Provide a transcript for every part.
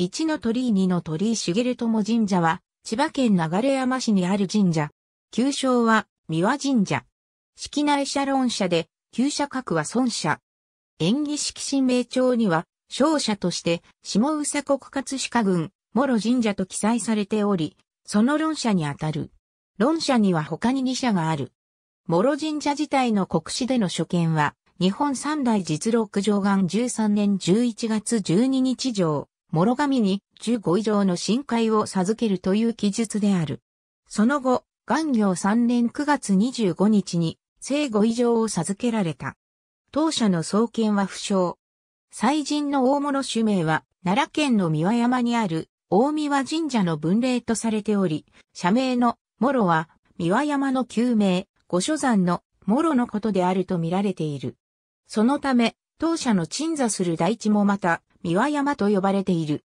1の鳥居2の鳥居重友神社は、千葉県流山市にある神社。旧称は、三輪神社。式内社論社で、旧社格は孫社。延喜式神名帳には、商社として、下総国葛飾郡、諸神社と記載されており、その論社にあたる。論社には他に2社がある。諸神社自体の国史での所見は、日本三大実録上元13年11月12日条、諸神に15以上の神階を授けるという記述である。その後、元行3年9月25日に、正5以上を授けられた。当社の創建は不詳。祭神の大物主名は、奈良県の三輪山にある、大三輪神社の分霊とされており、社名の、諸は、三輪山の旧名、御所山の、諸のことであると見られている。そのため、当社の鎮座する台地もまた、三輪山と呼ばれている。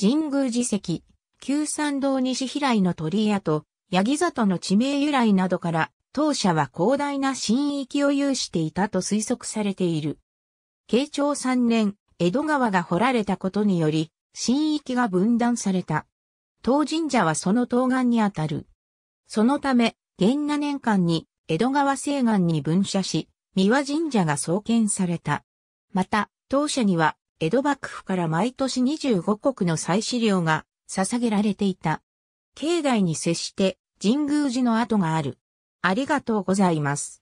神宮寺跡、旧参道西平井の鳥居と、八木里の地名由来などから、当社は広大な神域を有していたと推測されている。慶長3年、江戸川が掘られたことにより、神域が分断された。当神社はその東岸にあたる。そのため、元和年間に江戸川西岸に分社し、三輪神社が創建された。また、当社には、江戸幕府から毎年25石の祭祀料が捧げられていた。境内に接して神宮寺の跡がある。ありがとうございます。